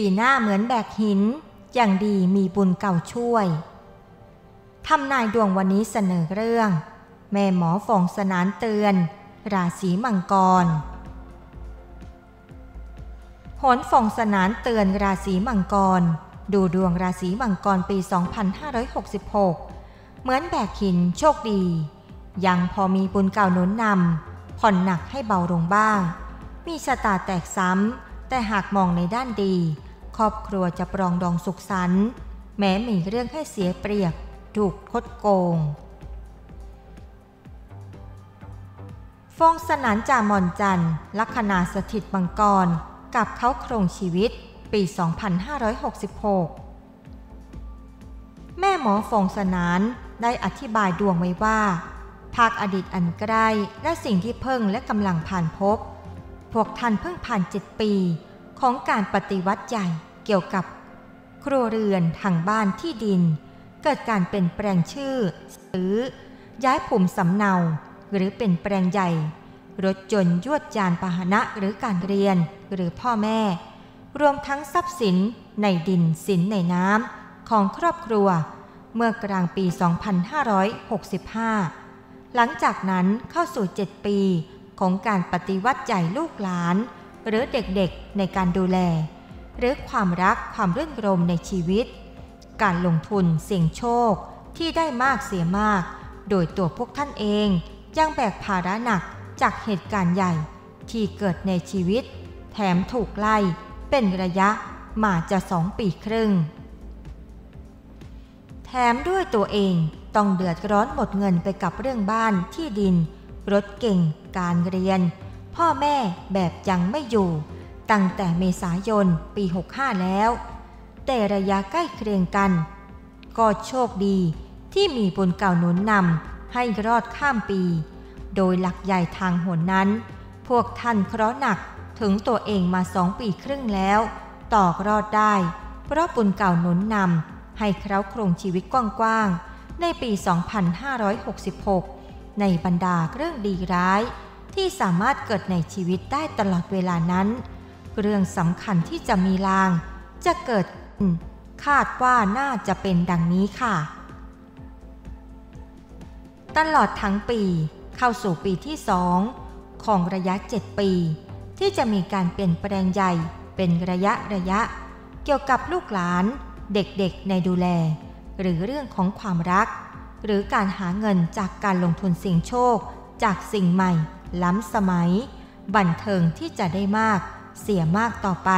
ปีหน้าเหมือนแบกหินอย่างดีมีบุญเก่าช่วยทำนายดวงวันนี้เสนอเรื่องแม่หมอฟองสนานเตือนราศีมังกรโหรฟองสนานเตือนราศีมังกรดูดวงราศีมังกรปี 2566 เหมือนแบกหินโชคดียังพอมีบุญเก่าหนุนนำผ่อนหนักให้เบาลงบ้างมีชะตาแตกซ้ำแต่หากมองในด้านดีครอบครัวจะปรองดองสุขสันต์แม้มีเรื่องให้เสียเปรียบถูกคดโกงฟองสนานจามอนจันทร์ลัคนาสถิตมังกรกับเขาโครงชีวิตปี 2566 แม่หมอฟองสนานได้อธิบายดวงไว้ว่าภาคอดีตอันใกล้และสิ่งที่เพิ่งและกำลังผ่านพบพวกท่านเพิ่งผ่าน7 ปีของการปฏิวัติใหญ่เกี่ยวกับครัวเรือนทางบ้านที่ดินเกิดการเปลี่ยนแปลงชื่อหรือย้ายภูมิสำเนาหรือเปลี่ยนแปลงใหญ่รถยนต์ยวดยานพาหนะหรือการเรียนหรือพ่อแม่รวมทั้งทรัพย์สินในดินสินในน้ำของครอบครัวเมื่อกลางปี 2565 หลังจากนั้นเข้าสู่ 7 ปีของการปฏิวัติใหญ่ลูกหลานหรือเด็กๆในการดูแลหรือความรักความรื่นรมในชีวิตการลงทุนเสี่ยงโชคที่ได้มากเสียมากโดยตัวพวกท่านเองยังแบกภาระหนักจากเหตุการณ์ใหญ่ที่เกิดในชีวิตแถมถูกไล่เป็นระยะมาจะ2 ปีครึ่งแถมด้วยตัวเองต้องเดือดร้อนหมดเงินไปกับเรื่องบ้านที่ดินรถเก๋งการเรียนพ่อแม่แบบยังไม่อยู่ตั้งแต่เมษายนปี 65 แล้วแต่ระยะใกล้เคียงกันก็โชคดีที่มีบุญเก่าหนุนนำให้รอดข้ามปีโดยหลักใหญ่ทางหนนั้นพวกท่านเคราะห์หนักถึงตัวเองมา2 ปีครึ่งแล้วต่อรอดได้เพราะบุญเก่าหนุนนำให้เคราโครงชีวิตกว้างๆในปี 2566 ในบรรดาเรื่องดีร้ายที่สามารถเกิดในชีวิตได้ตลอดเวลานั้นเรื่องสำคัญที่จะมีลางจะเกิดคาดว่าน่าจะเป็นดังนี้ค่ะตลอดทั้งปีเข้าสู่ปีที่2ของระยะ7 ปีที่จะมีการเปลี่ยนแปลงใหญ่เป็นระยะเกี่ยวกับลูกหลานเด็กๆในดูแลหรือเรื่องของความรักหรือการหาเงินจากการลงทุนเสี่ยงโชคจากสิ่งใหม่ล้ำสมัยบันเทิงที่จะได้มากเสียมากต่อไป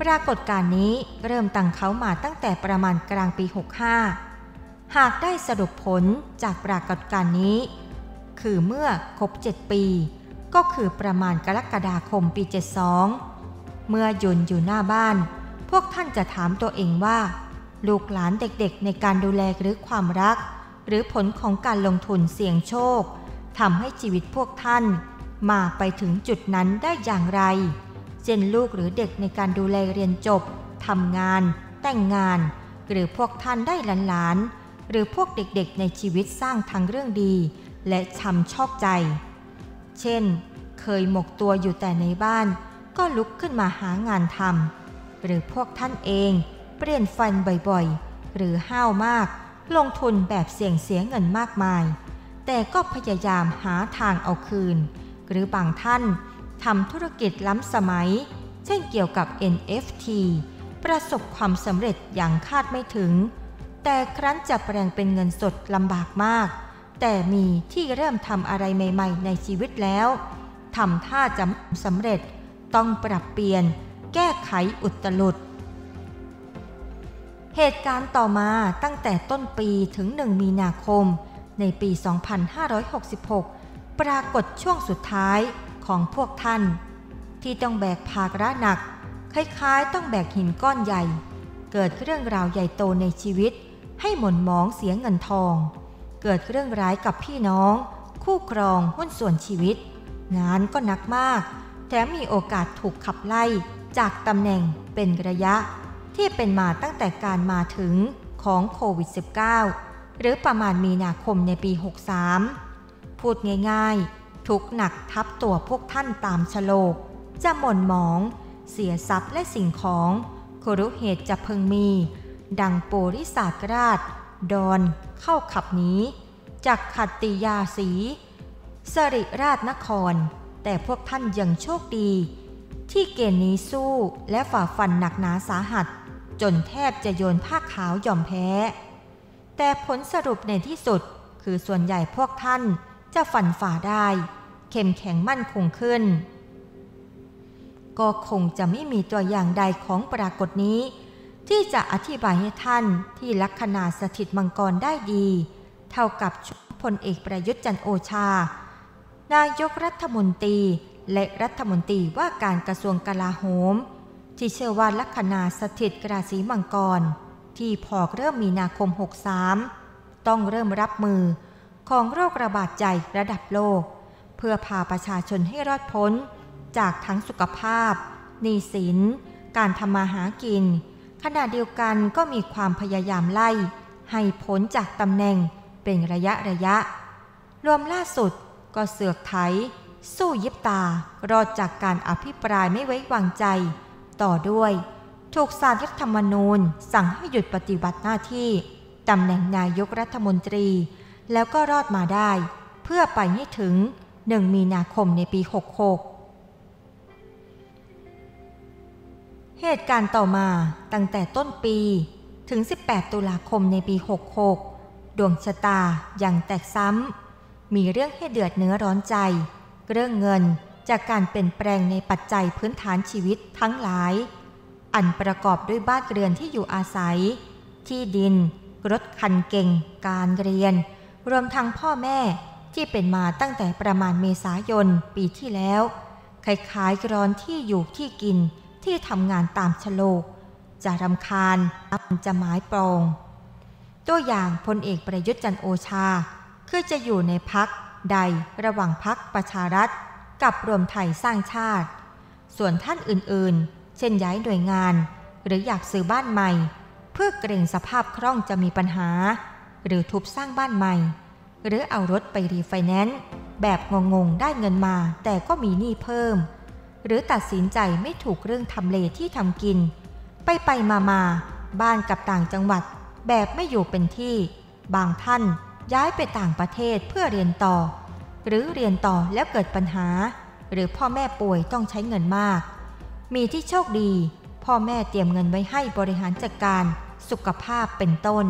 ปรากฏการณ์นี้เริ่มตั้งเขามาตั้งแต่ประมาณกลางปี 65 หากได้สรุปผลจากปรากฏการณ์นี้คือเมื่อครบ7 ปีก็คือประมาณกรกฎาคมปี 72 เมื่อยืนอยู่หน้าบ้านพวกท่านจะถามตัวเองว่าลูกหลานเด็กๆในการดูแลหรือความรักหรือผลของการลงทุนเสี่ยงโชคทำให้ชีวิตพวกท่านมาไปถึงจุดนั้นได้อย่างไรเช่นลูกหรือเด็กในการดูแลเรียนจบทำงานแต่งงานหรือพวกท่านได้หลานๆหรือพวกเด็กๆในชีวิตสร้างทั้งเรื่องดีและช้ำชอกใจเช่นเคยหมกตัวอยู่แต่ในบ้านก็ลุกขึ้นมาหางานทำหรือพวกท่านเองเปลี่ยนฟันบ่อยๆหรือห้าวมากลงทุนแบบเสี่ยงเสียเงินมากมายแต่ก็พยายามหาทางเอาคืนหรือบางท่านทำธุรกิจล้ำสมัยเช่นเกี่ยวกับ NFT ประสบความสำเร็จอย่างคาดไม่ถึงแต่ครั้นจะแปลงเป็นเงินสดลำบากมากแต่มีที่เริ่มทำอะไรใหม่ๆในชีวิตแล้วทำท่าจะสำเร็จต้องปรับเปลี่ยนแก้ไขอุตลุดเหตุการณ์ต่อมาตั้งแต่ต้นปีถึง1 มีนาคมในปี 2566 ปรากฏช่วงสุดท้ายของพวกท่านที่ต้องแบกภาระหนักคล้ายๆต้องแบกหินก้อนใหญ่เกิดเรื่องราวใหญ่โตในชีวิตให้หม่นหมองเสียเงินทองเกิดเรื่องร้ายกับพี่น้องคู่ครองหุ้นส่วนชีวิตงานก็หนักมากแถมมีโอกาสถูกขับไล่จากตำแหน่งเป็นระยะที่เป็นมาตั้งแต่การมาถึงของโควิด -19 หรือประมาณมีนาคมในปี 63 พูดง่ายๆทุกหนักทับตัวพวกท่านตามฉโลกจะหม่นหมอง เสียทรัพย์และสิ่งของโครุเหตุจะพึงมีดังโปริศากราชดอนเข้าขับนี้จากขัตติยาสีสริราชนครแต่พวกท่านยังโชคดีที่เกณฑ์นี้สู้และฝ่าฟันหนักหนาสาหัสจนแทบจะโยนผ้าขาวยอมแพ้แต่ผลสรุปในที่สุดคือส่วนใหญ่พวกท่านจะฟันฝ่าได้เข้มแข็งมั่นคงขึ้นก็คงจะไม่มีตัวอย่างใดของปรากฏนี้ที่จะอธิบายให้ท่านที่ลัคนาสถิตมังกรได้ดีเท่ากับช่วงพลเอกประยุทธ์จันทร์โอชานายกรัฐมนตรีและรัฐมนตรีว่าการกระทรวงกลาโหมที่เชื่อว่าลัคนาสถิตราศีมังกรที่พอเริ่มมีนาคม63ต้องเริ่มรับมือของโรคระบาดใหญ่ระดับโลกเพื่อพาประชาชนให้รอดพ้นจากทั้งสุขภาพหนี้สินการทำมาหากินขณะเดียวกันก็มีความพยายามไล่ให้พ้นจากตำแหน่งเป็นระยะรวมล่าสุดก็เสือกไถสู้ยิบตารอดจากการอภิปรายไม่ไว้วางใจต่อด้วยถูกศาลรัฐธรรมนูญสั่งให้หยุดปฏิบัติหน้าที่ตำแหน่งนายกรัฐมนตรีแล้วก็รอดมาได้เพื่อไปให้ถึง1มีนาคมในปี66เหตุการณ์ต่อมาตั้งแต่ต้นปีถึง18ตุลาคมในปี66ดวงชะตาอย่างแตกซ้ำมีเรื่องให้เดือดเนื้อร้อนใจเรื่องเงินจากการเปลี่ยนแปลงในปัจจัยพื้นฐานชีวิตทั้งหลายอันประกอบด้วยบ้านเรือนที่อยู่อาศัยที่ดินรถคันเก่งการเรียนรวมทั้งพ่อแม่ที่เป็นมาตั้งแต่ประมาณเมษายนปีที่แล้วคล้ายๆร้อนที่อยู่ที่กินที่ทำงานตามชโลกจะรำคาญจะหมายปองตัวอย่างพลเอกประยุทธ์จันทร์โอชาคือจะอยู่ในพรรคใดระหว่างพรรคประชารัฐกับรวมไทยสร้างชาติส่วนท่านอื่นๆเช่นย้ายหน่วยงานหรืออยากซื้อบ้านใหม่เพื่อเกรงสภาพคล่องจะมีปัญหาหรือทุบสร้างบ้านใหม่หรือเอารถไปรีไฟแนนซ์แบบงงๆได้เงินมาแต่ก็มีหนี้เพิ่มหรือตัดสินใจไม่ถูกเรื่องทำเลที่ทำกินไปมาบ้านกับต่างจังหวัดแบบไม่อยู่เป็นที่บางท่านย้ายไปต่างประเทศเพื่อเรียนต่อหรือเรียนต่อแล้วเกิดปัญหาหรือพ่อแม่ป่วยต้องใช้เงินมากมีที่โชคดีพ่อแม่เตรียมเงินไว้ให้บริหารจัดการสุขภาพเป็นต้น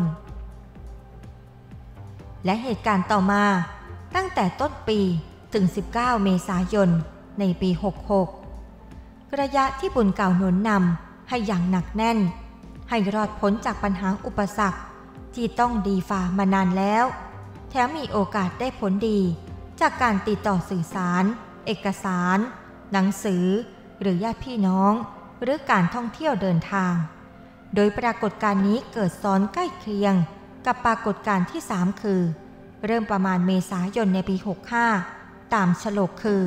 และเหตุการณ์ต่อมาตั้งแต่ต้นปีถึง19เมษายนในปี66ระยะที่บุญเก่าหนุนนำให้อย่างหนักแน่นให้รอดพ้นจากปัญหาอุปสรรคที่ต้องดีฝ่ามานานแล้วแถมมีโอกาสได้ผลดีจากการติดต่อสื่อสารเอกสารหนังสือหรือญาติพี่น้องหรือการท่องเที่ยวเดินทางโดยปรากฏการณ์นี้เกิดซ้อนใกล้เคียงกับปรากฏการณ์ที่3คือเริ่มประมาณเมษายนในปี65ตามฉลกคือ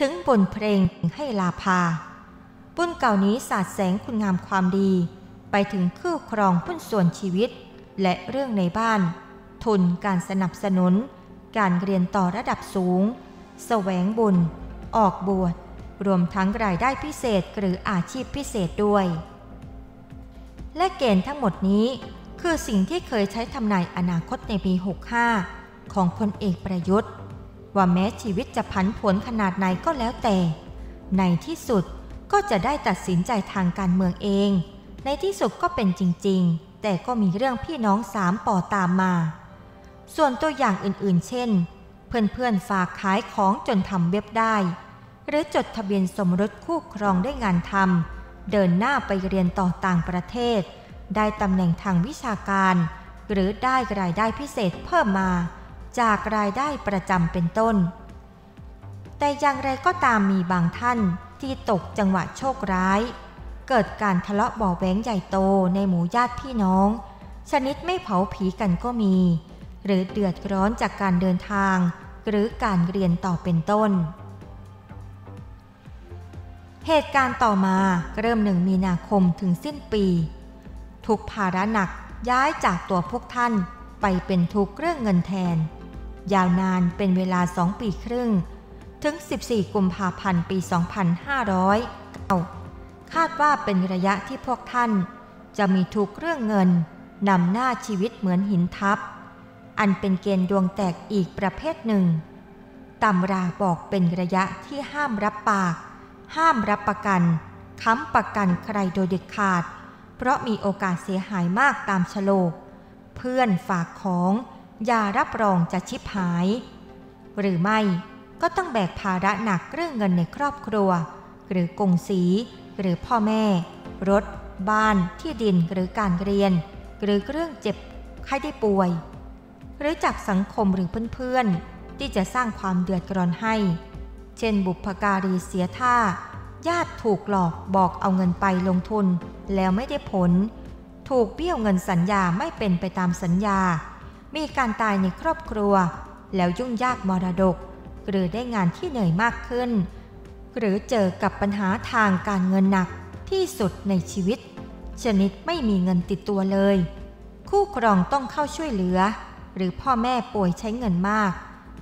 ถึงบนเพลงให้ลาภาบุญเก่านี้สาดแสงคุณงามความดีไปถึงคู่ครองหุ้นส่วนชีวิตและเรื่องในบ้านทุนการสนับสนุนการเรียนต่อระดับสูงแสวงบุญออกบวชรวมทั้งรายได้พิเศษหรืออาชีพพิเศษด้วยและเกณฑ์ทั้งหมดนี้คือสิ่งที่เคยใช้ทำนายอนาคตในปี65ของพลเอกประยุทธ์ว่าแม้ชีวิตจะผันผวนขนาดไหนก็แล้วแต่ในที่สุดก็จะได้ตัดสินใจทางการเมืองเองในที่สุดก็เป็นจริงๆแต่ก็มีเรื่องพี่น้อง3ป่อตามมาส่วนตัวอย่างอื่นๆเช่นเพื่อนๆฝากขายของจนทำเว็บได้หรือจดทะเบียนสมรสคู่ครองได้งานทำเดินหน้าไปเรียนต่อต่างประเทศได้ตำแหน่งทางวิชาการหรือได้รายได้พิเศษเพิ่มมาจากรายได้ประจำเป็นต้นแต่อย่างไรก็ตามมีบางท่านที่ตกจังหวะโชคร้ายเกิดการทะเลาะเบาะแว้งใหญ่โตในหมู่ญาติพี่น้องชนิดไม่เผาผีกันก็มีหรือเดือดร้อนจากการเดินทางหรือการเรียนต่อเป็นต้นเหตุการณ์ต่อมาเริ่ม1มีนาคมถึงสิ้นปีทุกภาระหนักย้ายจากตัวพวกท่านไปเป็นทุกเรื่องเงินแทนยาวนานเป็นเวลา2 ปีครึ่งถึง14 กุมภาพันธ์ ปี 2500 คาดว่าเป็นระยะที่พวกท่านจะมีทุกเรื่องเงินนำหน้าชีวิตเหมือนหินทับอันเป็นเกณฑ์ดวงแตกอีกประเภทหนึ่งตำราบอกเป็นระยะที่ห้ามรับปากห้ามรับประกันค้ำประกันใครโดยเด็ดขาดเพราะมีโอกาสเสียหายมากตามโฉลกเพื่อนฝากของอย่ารับรองจะชิบหายหรือไม่ก็ต้องแบกภาระหนักเรื่องเงินในครอบครัวหรือกงสีหรือพ่อแม่รถบ้านที่ดินหรือการเรียนหรือเรื่องเจ็บไข้ได้ป่วยหรือจากสังคมหรือเพื่อนๆที่จะสร้างความเดือดร้อนให้เช่นบุพการีเสียท่าญาติถูกหลอกบอกเอาเงินไปลงทุนแล้วไม่ได้ผลถูกเบี้ยวเงินสัญญาไม่เป็นไปตามสัญญามีการตายในครอบครัวแล้วยุ่งยากมรดกหรือได้งานที่เหนื่อยมากขึ้นหรือเจอกับปัญหาทางการเงินหนักที่สุดในชีวิตชนิดไม่มีเงินติดตัวเลยคู่ครองต้องเข้าช่วยเหลือหรือพ่อแม่ป่วยใช้เงินมาก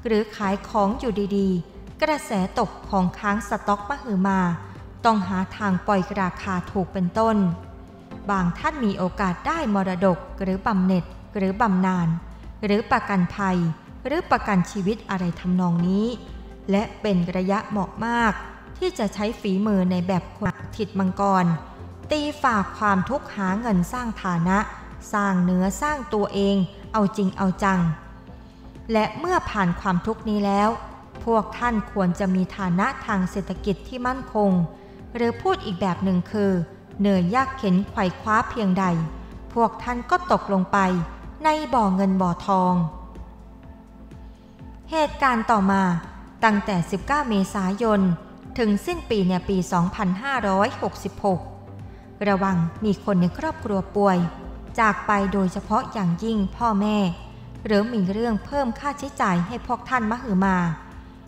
หรือขายของอยู่ดีๆกระแสตกของค้างสต็อกมหึมาต้องหาทางปล่อยราคาถูกเป็นต้นบางท่านมีโอกาสได้มรดกหรือบำเหน็จหรือบำนาญหรือประกันภัยหรือประกันชีวิตอะไรทำนองนี้และเป็นระยะเหมาะมากที่จะใช้ฝีมือในแบบคนถิดมังกรตีฝ่าความทุกข์หาเงินสร้างฐานะสร้างเนื้อสร้างตัวเองเอาจริงเอาจังและเมื่อผ่านความทุกข์นี้แล้วพวกท่านควรจะมีฐานะทางเศรษฐกิจที่มั่นคงหรือพูดอีกแบบหนึ่งคือเหนื่อยยากเข็นไขว่คว้าเพียงใดพวกท่านก็ตกลงไปในบ่อเงินบ่อทองเหตุการณ์ต่อมาตั้งแต่19เมษายนถึงสิ้นปีในปี2566ระวังมีคนในครอบครัวป่วยจากไปโดยเฉพาะอย่างยิ่งพ่อแม่หรือมีเรื่องเพิ่มค่าใช้จ่ายให้พวกท่านมหึมา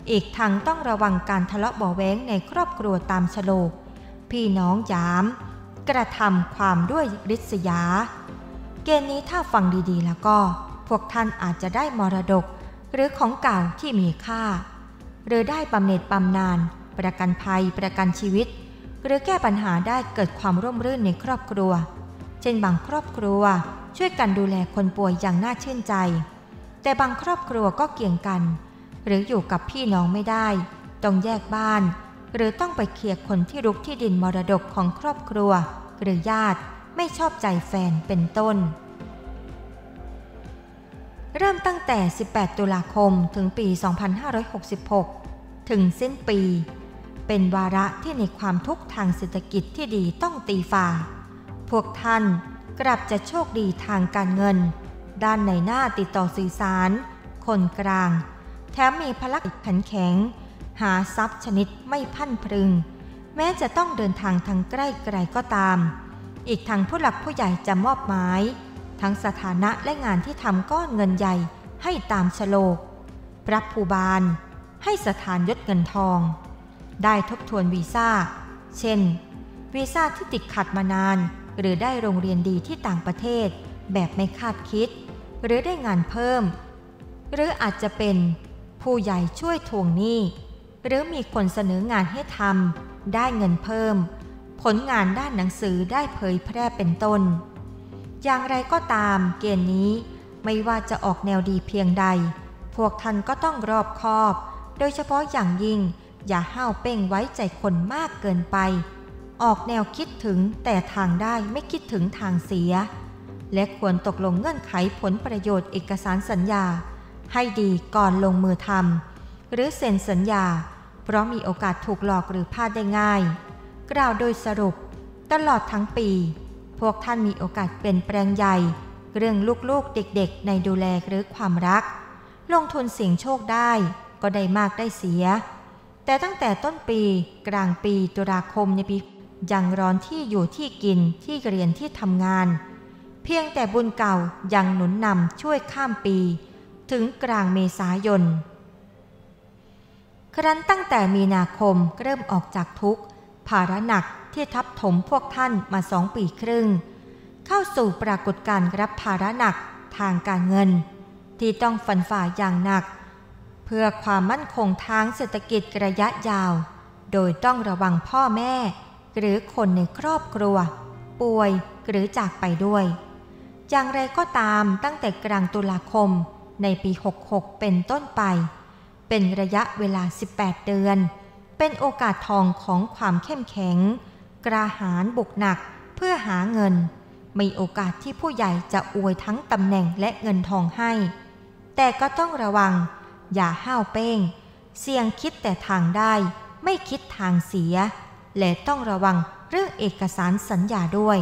อีกทั้งต้องระวังการทะเลาะเบาะแว้งในครอบครัวตามโฉลกพี่น้องหยามกระทำความด้วยริษยาเกณฑ์นี้ถ้าฟังดีๆแล้วก็พวกท่านอาจจะได้มรดกหรือของเก่าที่มีค่าหรือได้บำเหน็จบำนาญประกันภัยประกันชีวิตหรือแก้ปัญหาได้เกิดความร่มรื่นในครอบครัวเช่นบางครอบครัวช่วยกันดูแลคนป่วยอย่างน่าชื่นใจแต่บางครอบครัวก็เกี่ยงกันหรืออยู่กับพี่น้องไม่ได้ต้องแยกบ้านหรือต้องไปเคลียร์คนที่รุกที่ดินมรดกของครอบครัวหรือญาติไม่ชอบใจแฟนเป็นต้นเริ่มตั้งแต่18ตุลาคมถึงปี2566ถึงสิ้นปีเป็นวาระที่ในความทุกข์ทางเศรษฐกิจที่ดีต้องตีฝ่าพวกท่านกลับจะโชคดีทางการเงินด้านในหน้าติดต่อสื่อสารคนกลางแถมมีพลังขันแข็งหาทรัพย์ชนิดไม่พั่นพรึงแม้จะต้องเดินทางทางใกล้ไกลก็ตามอีกทางผู้หลักผู้ใหญ่จะมอบหมายทั้งสถานะและงานที่ทำก้อนเงินใหญ่ให้ตามฉโลกพระภูบาลให้สถานยศเงินทองได้ทบทวนวีซ่าเช่นวีซ่าที่ติดขัดมานานหรือได้โรงเรียนดีที่ต่างประเทศแบบไม่คาดคิดหรือได้งานเพิ่มหรืออาจจะเป็นผู้ใหญ่ช่วยทวงหนี้หรือมีคนเสนองานให้ทำได้เงินเพิ่มผลงานด้านหนังสือได้เผยแพร่เป็นต้นอย่างไรก็ตามเกณฑ์นี้ไม่ว่าจะออกแนวดีเพียงใดพวกท่านก็ต้องรอบคอบโดยเฉพาะอย่างยิ่งอย่าห้าวเป้งไว้ใจคนมากเกินไปออกแนวคิดถึงแต่ทางได้ไม่คิดถึงทางเสียและควรตกลงเงื่อนไขผลประโยชน์เอกสารสัญญาให้ดีก่อนลงมือทำหรือเซ็นสัญญาเพราะมีโอกาสถูกหลอกหรือพลาดได้ง่ายกล่าวโดยสรุปตลอดทั้งปีพวกท่านมีโอกาสเปลี่ยนแปลงใหญ่เรื่องลูกๆเด็กๆในดูแลหรือความรักลงทุนเสี่ยงโชคได้ก็ได้มากได้เสียแต่ตั้งแต่ต้นปีกลางปีตุลาคมในปียังร้อนที่อยู่ที่กินที่เรียนที่ทำงานเพียงแต่บุญเก่ายังหนุนนำช่วยข้ามปีถึงกลางเมษายนครั้นตั้งแต่มีนาคมเริ่มออกจากทุกข์ภาระหนักที่ทับถมพวกท่านมา2 ปีครึ่งเข้าสู่ปรากฏการณ์รับภาระหนักทางการเงินที่ต้องฟันฝ่าอย่างหนักเพื่อความมั่นคงทางเศรษฐกิจระยะยาวโดยต้องระวังพ่อแม่ หรือคนในครอบครัวป่วยหรือจากไปด้วยอย่างไรก็ตามตั้งแต่กลางตุลาคมในปี66เป็นต้นไปเป็นระยะเวลา18เดือนเป็นโอกาสทองของความเข้มแข็งกระหายบุกหนักเพื่อหาเงินมีโอกาสที่ผู้ใหญ่จะอวยทั้งตำแหน่งและเงินทองให้แต่ก็ต้องระวังอย่าห้าวเป้งเสี่ยงคิดแต่ทางได้ไม่คิดทางเสียและต้องระวังเรื่องเอกสารสัญญาด้วย